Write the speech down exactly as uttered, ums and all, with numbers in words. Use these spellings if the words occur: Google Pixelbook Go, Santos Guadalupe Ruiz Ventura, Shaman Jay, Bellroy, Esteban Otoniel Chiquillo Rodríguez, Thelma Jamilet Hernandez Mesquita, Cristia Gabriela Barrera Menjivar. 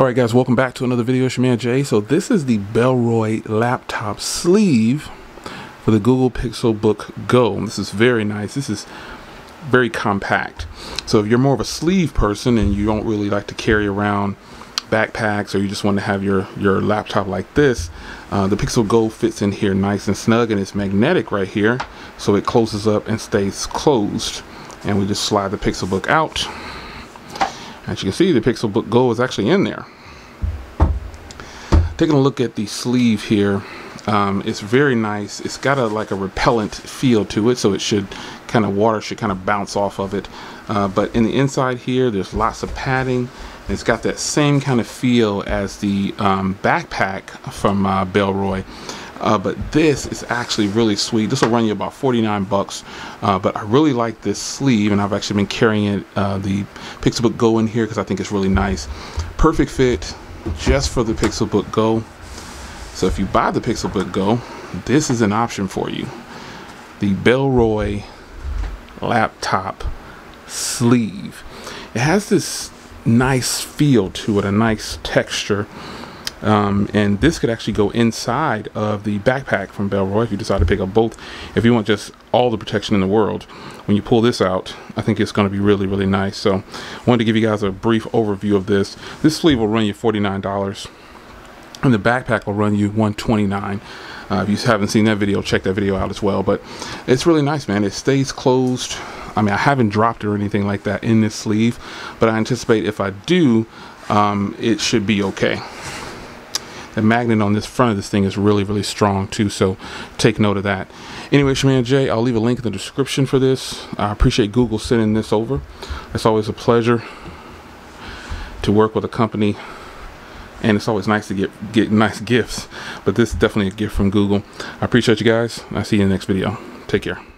Alright guys, welcome back to another video. Shaman Jay. So this is the Bellroy laptop sleeve for the Google Pixelbook Go. And this is very nice. This is very compact. So if you're more of a sleeve person and you don't really like to carry around backpacks, or you just want to have your your laptop like this, uh, the Pixel Go fits in here nice and snug, and it's magnetic right here, so it closes up and stays closed. And we just slide the Pixelbook out. As you can see, the Pixelbook Go is actually in there. Taking a look at the sleeve here, um, it's very nice. It's got a like a repellent feel to it, so it should kind of water should kind of bounce off of it. Uh, but in the inside here, there's lots of padding. And it's got that same kind of feel as the um, backpack from uh, Bellroy. Uh, but this is actually really sweet. This will run you about forty-nine bucks, uh, but I really like this sleeve, and I've actually been carrying it, uh, the Pixelbook Go in here, because I think it's really nice. Perfect fit just for the Pixelbook Go. So if you buy the Pixelbook Go, this is an option for you. The Bellroy laptop sleeve. It has this nice feel to it, a nice texture. Um, and this could actually go inside of the backpack from Bellroy if you decide to pick up both. If you want just all the protection in the world, when you pull this out, I think it's going to be really, really nice. So I wanted to give you guys a brief overview of this. This sleeve will run you forty-nine dollars, and the backpack will run you one twenty-nine. Uh, if you haven't seen that video, check that video out as well. But it's really nice, man. It stays closed. I mean, I haven't dropped it or anything like that in this sleeve, but I anticipate if I do, um, it should be okay. The magnet on this front of this thing is really, really strong too, so take note of that. Anyway, Shaman Jay, I'll leave a link in the description for this. I appreciate Google sending this over. It's always a pleasure to work with a company, and it's always nice to get, get nice gifts, but this is definitely a gift from Google. I appreciate you guys. I'll see you in the next video. Take care.